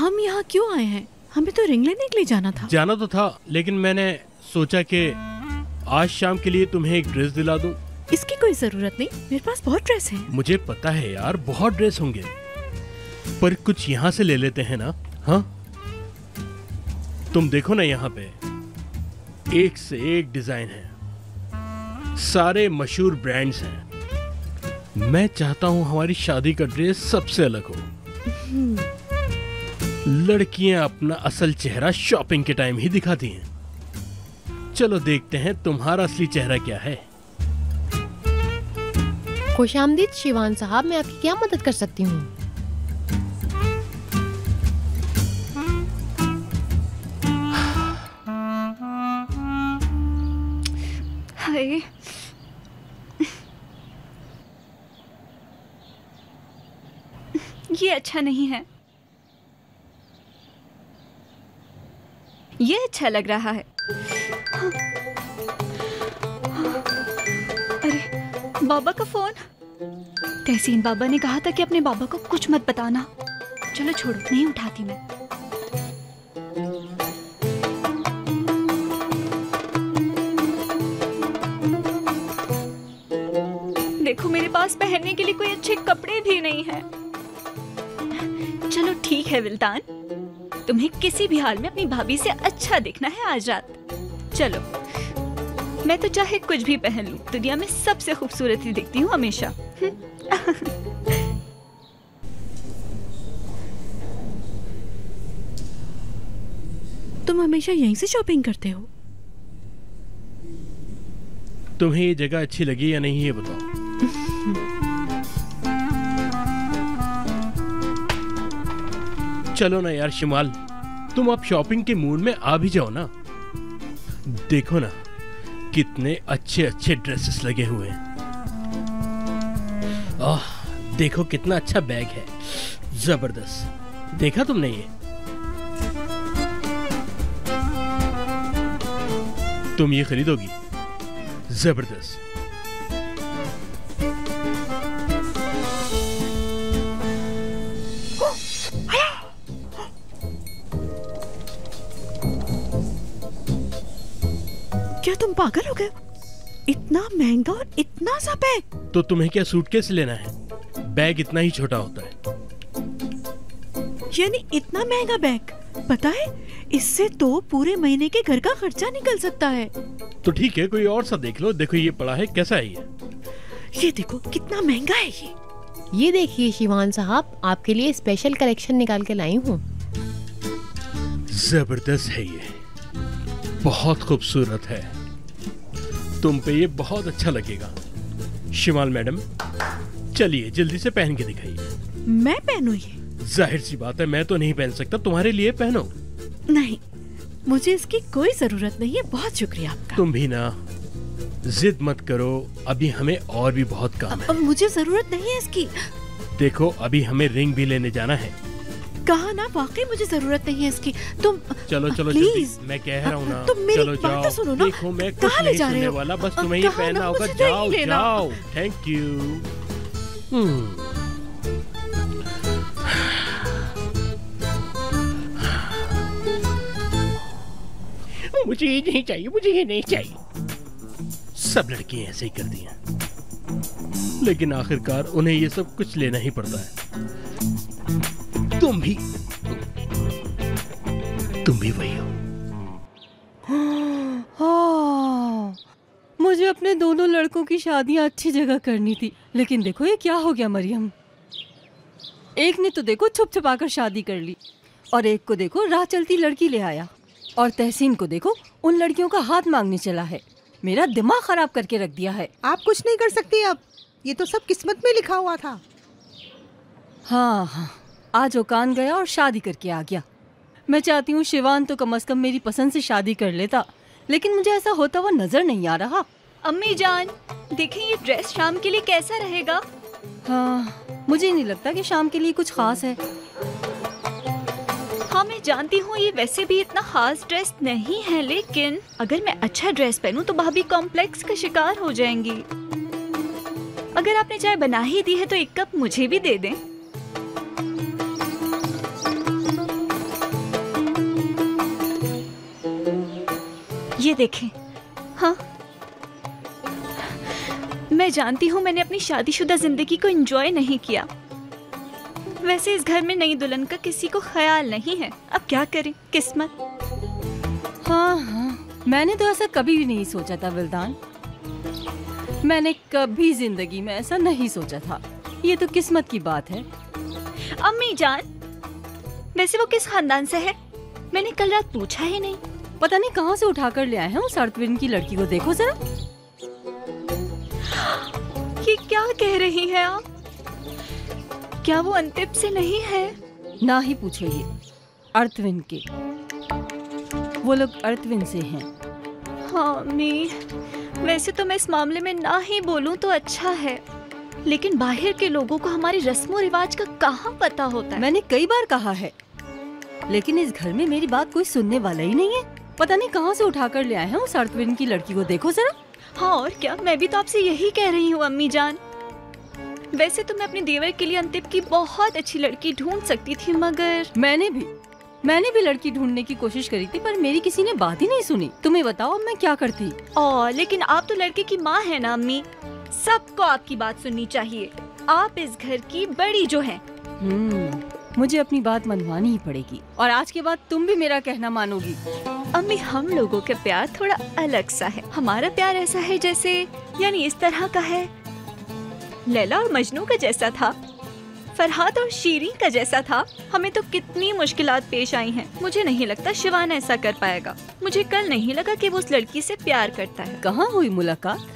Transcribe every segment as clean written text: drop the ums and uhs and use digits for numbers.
हम यहाँ क्यों आए हैं? हमें तो रिंग लेने के लिए जाना था। जाना तो था, लेकिन मैंने सोचा कि आज शाम के लिए तुम्हें एक ड्रेस दिला दूं। इसकी कोई जरूरत नहीं, मेरे पास बहुत ड्रेस हैं। मुझे पता है यार, बहुत ड्रेस होंगे, पर कुछ यहाँ से ले लेते हैं ना। हाँ, तुम देखो ना, यहाँ पे एक से एक डिजाइन है, सारे मशहूर ब्रांड्स हैं। मैं चाहता हूँ हमारी शादी का ड्रेस सबसे अलग हो। लड़कियां अपना असल चेहरा शॉपिंग के टाइम ही दिखाती हैं। चलो देखते हैं तुम्हारा असली चेहरा क्या है। खुशामदीद शिवान साहब, मैं आपकी क्या मदद कर सकती हूँ? हाय, ये अच्छा नहीं है, ये अच्छा लग रहा है। अरे, बाबा का फोन। तहसीन बाबा ने कहा था कि अपने बाबा को कुछ मत बताना। चलो छोड़ो, नहीं उठाती मैं। देखो, मेरे पास पहनने के लिए कोई अच्छे कपड़े भी नहीं हैं। चलो ठीक है विल्तान, तुम्हें किसी भी हाल में अपनी भाभी से अच्छा दिखना है आज रात। चलो, मैं तो चाहे कुछ भी पहन लूं, दुनिया में सबसे खूबसूरत ही दिखती हूँ हमेशा। तुम हमेशा यहीं से शॉपिंग करते हो? तुम्हें ये जगह अच्छी लगी या नहीं, ये बताओ। चलो ना यार शिमाल, तुम अब शॉपिंग के मूड में आ भी जाओ ना। देखो ना, कितने अच्छे अच्छे ड्रेसेस लगे हुए हैं। आह, देखो कितना अच्छा बैग है, जबरदस्त। देखा तुमने ये? तुम ये खरीदोगी? जबरदस्त। क्या तुम पागल हो गए? इतना महंगा और इतना सा बैग? तो तुम्हें क्या सूटकेस लेना है? बैग इतना ही छोटा होता है। यानी इतना महंगा बैग? पता है, इससे तो पूरे महीने के घर का खर्चा निकल सकता है। तो ठीक है, कोई और सा देख लो। देखो ये पड़ा है, कैसा है ये देखो कितना महंगा है ये देखिए शिवान साहब, आपके लिए स्पेशल कलेक्शन निकाल के लाई हूँ। जबरदस्त है ये, बहुत खूबसूरत है। तुम पे ये बहुत अच्छा लगेगा। शिमाल मैडम, चलिए जल्दी से पहन के दिखाइए। मैं पहनूं ये? जाहिर सी बात है, मैं तो नहीं पहन सकता, तुम्हारे लिए पहनो। नहीं, मुझे इसकी कोई जरूरत नहीं है, बहुत शुक्रिया आपका। तुम भी ना जिद मत करो, अभी हमें और भी बहुत काम है। अब मुझे जरूरत नहीं है इसकी। देखो, अभी हमें रिंग भी लेने जाना है। कहा ना, वाकई मुझे जरूरत नहीं है इसकी। तुम चलो चलो प्लीज, मैं कह रहा हूँ ना, तुम मेरी बात तो सुनो ना। देखो, मैं कुछ नहीं सुनने वाला, बस तुम्हें ही पहनना होगा। जाओ जाओ, थैंक यू। मुझे ये नहीं चाहिए, मुझे ये नहीं चाहिए। सब लड़कियां ऐसे ही करती हैं, लेकिन आखिरकार उन्हें ये सब कुछ लेना ही पड़ता है। तुम भी वही हो। हाँ, मुझे अपने दोनों लड़कों की शादियां अच्छी जगह करनी थी, लेकिन देखो ये क्या हो गया मरियम। एक ने तो देखो छुप छुपाकर शादी कर ली, और एक को देखो राह चलती लड़की ले आया, और तहसीन को देखो उन लड़कियों का हाथ मांगने चला है। मेरा दिमाग खराब करके रख दिया है। आप कुछ नहीं कर सकती अब, ये तो सब किस्मत में लिखा हुआ था। हाँ, आज ओकान गया और शादी करके आ गया। मैं चाहती हूँ शिवान तो कम से कम मेरी पसंद से शादी कर लेता, लेकिन मुझे ऐसा होता हुआ नजर नहीं आ रहा। अम्मी जान, देखें ये ड्रेस शाम के लिए कैसा रहेगा। हाँ, मुझे नहीं लगता कि शाम के लिए कुछ खास है। हाँ, मैं जानती हूँ ये वैसे भी इतना खास ड्रेस नहीं है, लेकिन अगर मैं अच्छा ड्रेस पहनूँ तो भाभी कॉम्प्लेक्स का शिकार हो जाएंगी। अगर आपने चाय बना ही दी है तो एक कप मुझे भी दे दें। ये देखें। हाँ, मैं जानती हूँ मैंने अपनी शादीशुदा जिंदगी को एंजॉय नहीं किया। वैसे इस घर में नई दुल्हन का किसी को ख्याल नहीं है। अब क्या करें, किस्मत। हाँ, मैंने तो ऐसा कभी भी नहीं सोचा था विल्तान। मैंने कभी जिंदगी में ऐसा नहीं सोचा था। ये तो किस्मत की बात है। अम्मी जान, वैसे वो किस खानदान से है? मैंने कल रात पूछा ही नहीं। पता नहीं कहाँ से उठा कर ले आए हैं उस आर्थविन की लड़की को। देखो जरा, ये क्या कह रही है आप? क्या वो अंतिम से नहीं है? ना ही पूछो, ये आर्थविन के, वो लोग आर्थविन से हैं। हाँ मी, वैसे तो मैं इस मामले में ना ही बोलूं तो अच्छा है, लेकिन बाहर के लोगों को हमारे रस्मों रिवाज का कहाँ पता होता है। मैंने कई बार कहा है, लेकिन इस घर में मेरी बात कोई सुनने वाला ही नहीं है। पता नहीं कहाँ से उठा कर ले आए हैं उस आर्थविन की लड़की को। देखो जरा। हाँ और क्या, मैं भी तो आपसे यही कह रही हूँ अम्मी जान। वैसे तो मैं अपने देवर के लिए अंतिम की बहुत अच्छी लड़की ढूंढ सकती थी, मगर मैंने भी लड़की ढूंढने की कोशिश करी थी, पर मेरी किसी ने बात ही नहीं सुनी। तुम्हें बताओ मैं क्या करती। लेकिन आप तो लड़के की माँ है ना अम्मी, सबको आपकी बात सुननी चाहिए। आप इस घर की बड़ी जो हैं। मुझे अपनी बात मनवानी ही पड़ेगी, और आज के बाद तुम भी मेरा कहना मानोगी। अम्मी, हम लोगों का प्यार थोड़ा अलग सा है। हमारा प्यार ऐसा है जैसे, यानी इस तरह का है, लैला और मजनू का जैसा था, फरहाद और शीरी का जैसा था। हमें तो कितनी मुश्किलात पेश आई हैं। मुझे नहीं लगता शिवान ऐसा कर पाएगा। मुझे कल नहीं लगा कि वो उस लड़की से प्यार करता है। कहाँ हुई मुलाकात?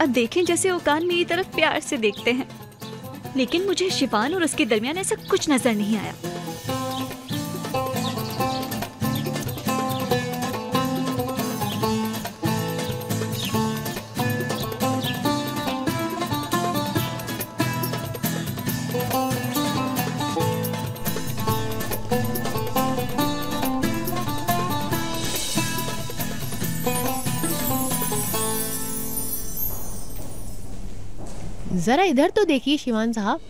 अब देखें जैसे वो कान मेरी तरफ प्यार से देखते हैं, लेकिन मुझे शिवान और उसके दरमियान ऐसा कुछ नजर नहीं आया। जरा इधर तो देखिए शिवान साहब।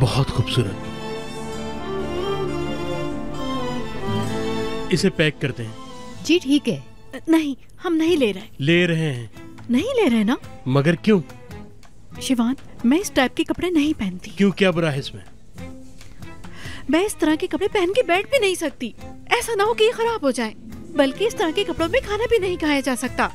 बहुत खूबसूरत। इसे पैक करते हैं। जी ठीक है। नहीं, हम नहीं ले रहे। ले रहे हैं। नहीं ले रहे ना। मगर क्यों? शिवान, मैं इस टाइप के कपड़े नहीं पहनती। क्यों, क्या बुरा है इसमें? मैं इस तरह के कपड़े पहन के बैठ भी नहीं सकती। ऐसा ना हो कि खराब हो जाए। बल्कि इस तरह के कपड़ों में खाना भी नहीं खाया जा सकता।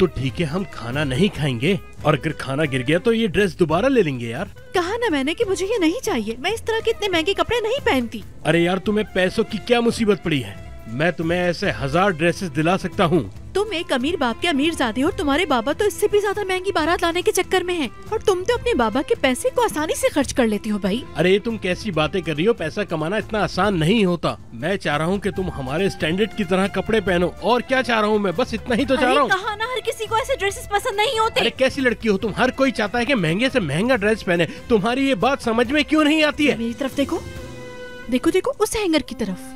तो ठीक है, हम खाना नहीं खाएंगे, और अगर खाना गिर गया तो ये ड्रेस दोबारा ले लेंगे। यार कहा ना मैंने कि मुझे ये नहीं चाहिए। मैं इस तरह के इतने महंगे कपड़े नहीं पहनती। अरे यार, तुम्हें पैसों की क्या मुसीबत पड़ी है? मैं तुम्हें ऐसे 1000 ड्रेसेस दिला सकता हूँ। तुम एक अमीर बाप के अमीरजादे, और तुम्हारे बाबा तो इससे भी ज्यादा महंगी बारात लाने के चक्कर में हैं, और तुम तो अपने बाबा के पैसे को आसानी से खर्च कर लेती हो भाई। अरे तुम कैसी बातें कर रही हो? पैसा कमाना इतना आसान नहीं होता। मैं चाह रहा हूँ कि तुम हमारे स्टैंडर्ड की तरह कपड़े पहनो। और क्या चाह रहा हूँ मैं? बस इतना ही तो चाह रहा हूँ। कहा ना, हर किसी को ऐसे ड्रेसेस पसंद नहीं होते। अरे कैसी लड़की हो तुम? हर कोई चाहता है कि महंगे से महंगा ड्रेस पहने। तुम्हारी ये बात समझ में क्यों नहीं आती है? मेरी तरफ देखो, देखो देखो उस हैंगर की तरफ।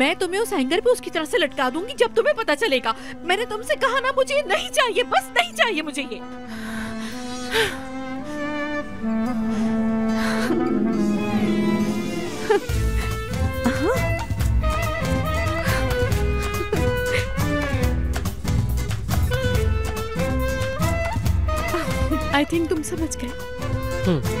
मैं तुम्हें उस हैंगर पे उसकी तरह से लटका दूंगी जब तुम्हें पता चलेगा। मैंने तुमसे कहा ना मुझे ये नहीं चाहिए, बस नहीं चाहिए मुझे ये। आई थिंक तुम समझ गए।